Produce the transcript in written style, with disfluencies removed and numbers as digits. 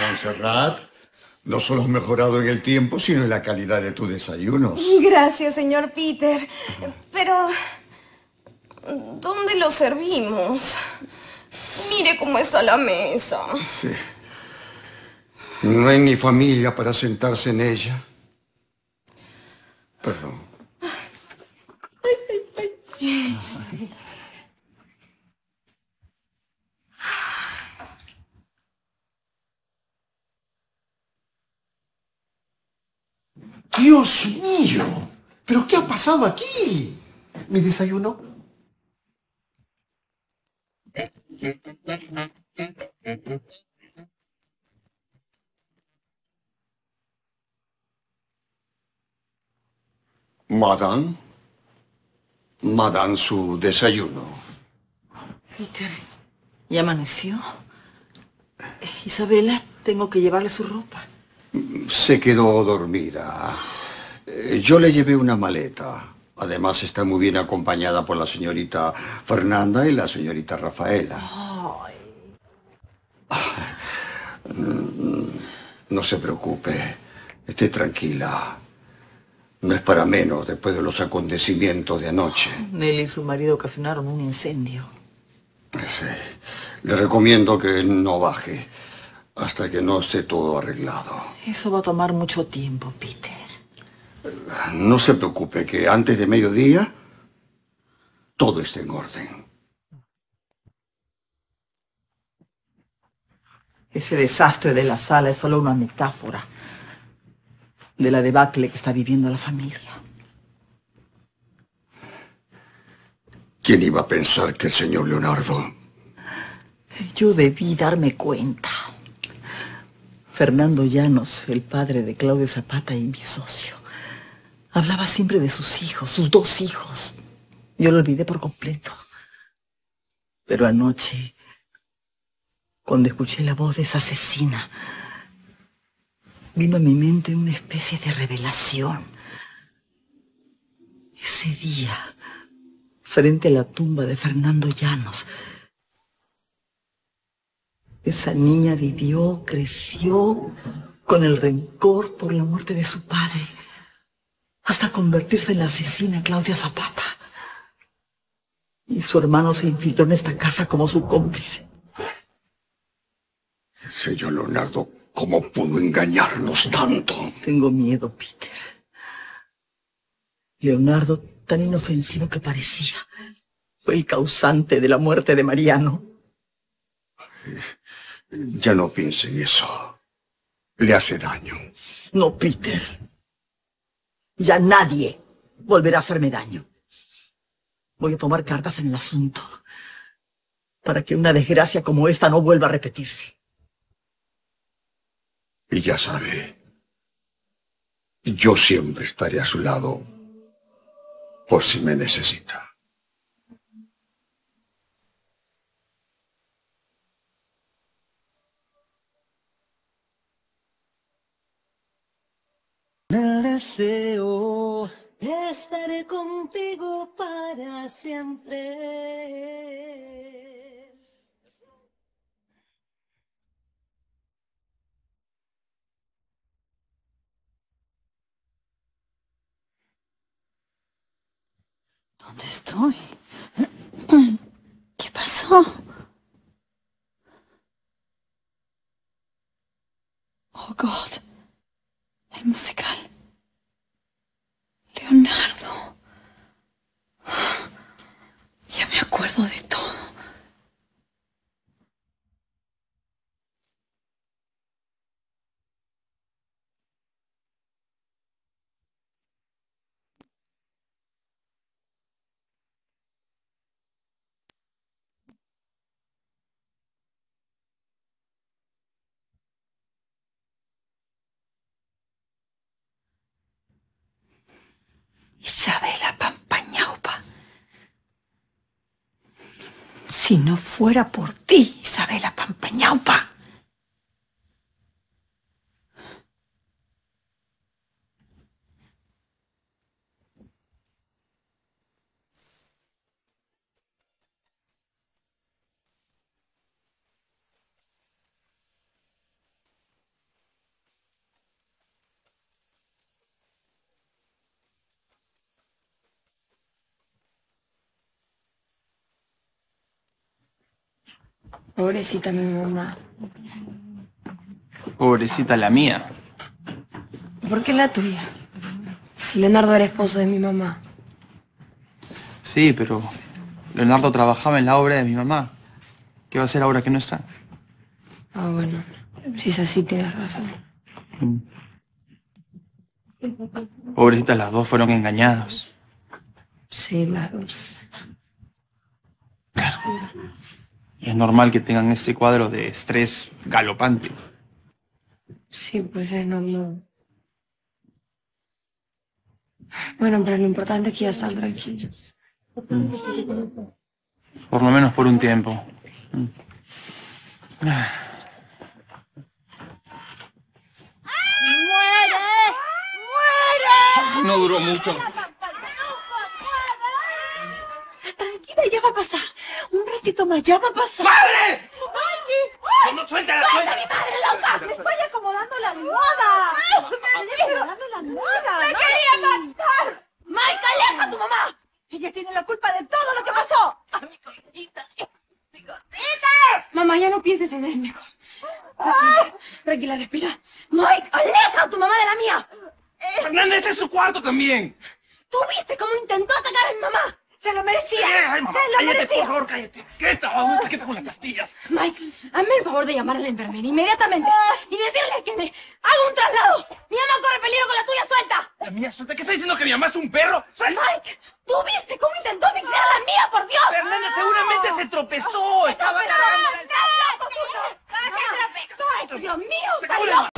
Monserrat, no solo has mejorado en el tiempo, sino en la calidad de tus desayunos. Gracias, señor Peter. Pero... ¿dónde lo servimos? Mire cómo está la mesa. Sí. No hay ni familia para sentarse en ella. Perdón. ¡Dios mío! ¿Pero qué ha pasado aquí? ¿Mi desayuno? Madame. Madame, su desayuno. Peter, ¿ya amaneció? Isabela, tengo que llevarle su ropa. Se quedó dormida. Yo le llevé una maleta. Además, está muy bien acompañada por la señorita Fernanda y la señorita Rafaela. Ay. No se preocupe. Esté tranquila. No es para menos después de los acontecimientos de anoche. Nelly y su marido ocasionaron un incendio. Sí. Le recomiendo que no baje hasta que no esté todo arreglado. Eso va a tomar mucho tiempo, Peter. No se preocupe, que antes de mediodía todo esté en orden. Ese desastre de la sala es solo una metáfora de la debacle que está viviendo la familia. ¿Quién iba a pensar que el señor Leonardo? Yo debí darme cuenta. Fernando Llanos, el padre de Claudio Zapata y mi socio, hablaba siempre de sus hijos, sus dos hijos. Yo lo olvidé por completo. Pero anoche, cuando escuché la voz de esa asesina, vino a mi mente una especie de revelación. Ese día, frente a la tumba de Fernando Llanos, esa niña vivió, creció con el rencor por la muerte de su padre, hasta convertirse en la asesina Claudia Zapata. Y su hermano se infiltró en esta casa como su cómplice. Señor Leonardo, ¿cómo pudo engañarnos tanto? Tengo miedo, Peter. Leonardo, tan inofensivo que parecía, fue el causante de la muerte de Mariano. Ya no piense en eso. Le hace daño. No, Peter. Ya nadie volverá a hacerme daño. Voy a tomar cartas en el asunto para que una desgracia como esta no vuelva a repetirse. Y ya sabe, yo siempre estaré a su lado por si me necesita. Deseo estaré contigo para siempre. ¿Dónde estoy? ¿Qué pasó? Oh, God. El musical. Leonardo. Ya me acuerdo de todo. Isabela Pampañaupa. Si no fuera por ti, Isabela Pampañaupa. Pobrecita mi mamá. Pobrecita la mía. ¿Por qué la tuya? Si Leonardo era esposo de mi mamá. Sí, pero Leonardo trabajaba en la obra de mi mamá. ¿Qué va a hacer ahora que no está? Ah, bueno. Si es así, tienes razón. Pobrecitas, las dos fueron engañadas. Sí, las dos. Claro. Es normal que tengan este cuadro de estrés galopante. Sí, pues es normal. Bueno, pero lo importante es que ya están tranquilos. Por lo menos por un tiempo. ¡Muere! ¡Muere! No duró mucho. Tranquila, ya va a pasar. Un ratito más, ya va a pasar. ¡Madre! ¡Mike! ¡No suelta la suelta! ¡Suelta mi madre loca! ¡Me estoy acomodando la moda! ¡Estoy acomodando la moda! ¡Me quería matar! ¡Mike, aleja a tu mamá! Ella tiene la culpa de todo lo que pasó. ¡A mi cosita! ¡Mi cosita! Mamá, ya no pienses en él, mejor. Tranquila, respira. Mike, aleja a tu mamá de la mía. Fernanda, este es su cuarto también. ¿Tú viste cómo intentó atacar a mi mamá? ¡Se lo merecía! ¡Se lo merecía! ¡Cállate, por favor, cállate! ¡Quieta! ¡Vamos, te quita con las pastillas! Mike, hazme el favor de llamar a la enfermera inmediatamente y decirle que me haga un traslado. ¡Mi mamá corre peligro con la tuya suelta! ¿La mía suelta? ¿Qué está diciendo, que mi mamá es un perro? ¡Mike! ¿Tú viste cómo intentó asfixiar a la mía, por Dios? Fernanda, seguramente se tropezó. Estaba... ¡Se tropezó! ¡Se tropezó! ¡Dios mío!